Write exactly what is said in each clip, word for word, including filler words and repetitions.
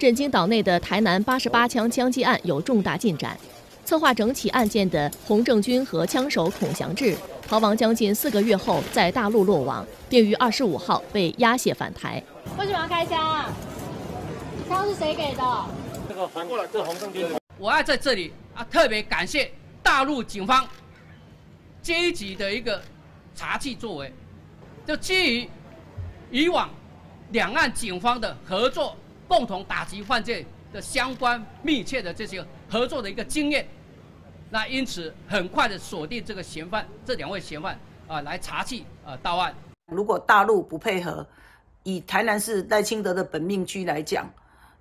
震惊岛内的台南八十八枪枪击案有重大进展。策划整起案件的洪正军和枪手孔祥志逃亡将近四个月后，在大陆落网，并于二十五号被押解返台。为什么要开枪啊？枪是谁给的？这个反过来，这洪正军。我要在这里啊，特别感谢大陆警方积极的一个查缉作为，就基于以往两岸警方的合作。 共同打击犯罪的相关密切的这些合作的一个经验，那因此很快的锁定这个嫌犯，这两位嫌犯啊来查缉啊到案。如果大陆不配合，以台南市赖清德的本命区来讲，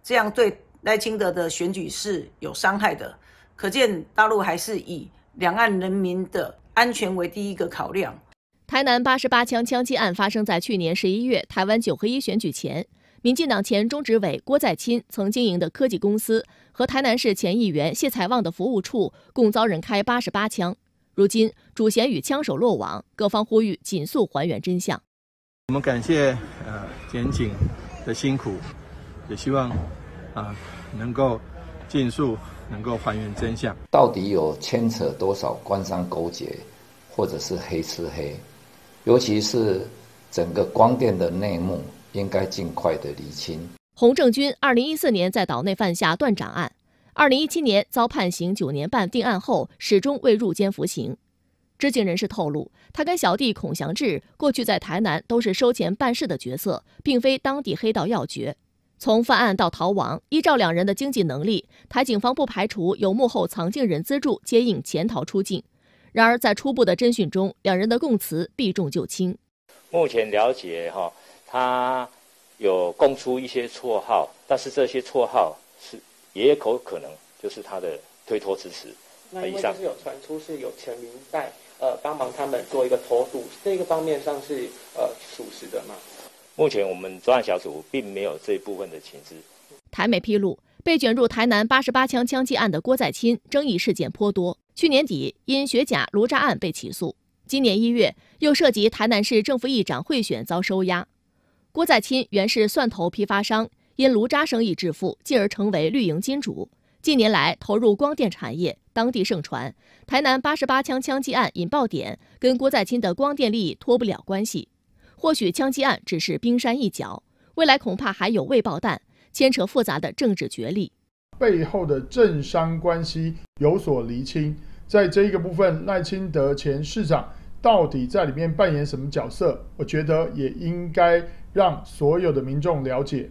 这样对赖清德的选举是有伤害的。可见大陆还是以两岸人民的安全为第一个考量。台南八十八枪枪击案发生在去年十一月台湾九合一选举前。 民进党前中执委郭在钦曾经营的科技公司和台南市前议员谢才旺的服务处共遭人开八十八枪。如今主嫌与枪手落网，各方呼吁尽速还原真相。我们感谢呃检警的辛苦，也希望啊、呃、能够尽速能够还原真相。到底有牵扯多少官商勾结，或者是黑吃黑？尤其是整个光电的内幕。 应该尽快的厘清。洪正军二零一四年在岛内犯下断掌案，二零一七年遭判刑九年半定案后，始终未入监服刑。知情人士透露，他跟小弟孔祥志过去在台南都是收钱办事的角色，并非当地黑道要角。从犯案到逃亡，依照两人的经济能力，台警方不排除有幕后藏镜人资助接应潜逃出境。然而，在初步的侦讯中，两人的供词避重就轻。目前了解哈。 他有供出一些绰号，但是这些绰号是也有可能就是他的推脱支持。那因为就是有传出是有陈明在呃帮忙他们做一个投毒，这个方面上是呃属实的吗？目前我们专案小组并没有这一部分的情资。台媒披露，被卷入台南八十八枪枪击案的郭在钦争议事件颇多，去年底因学甲炉渣案被起诉，今年一月又涉及台南市政府议长贿选遭收押。 郭在钦原是蒜头批发商，因炉渣生意致富，进而成为绿营金主。近年来投入光电产业，当地盛传台南八十八枪枪击案引爆点跟郭在钦的光电利益脱不了关系。或许枪击案只是冰山一角，未来恐怕还有未爆弹，牵扯复杂的政治角力，背后的政商关系有所厘清。在这一个部分，赖清德前市长到底在里面扮演什么角色？我觉得也应该。 让所有的民众了解。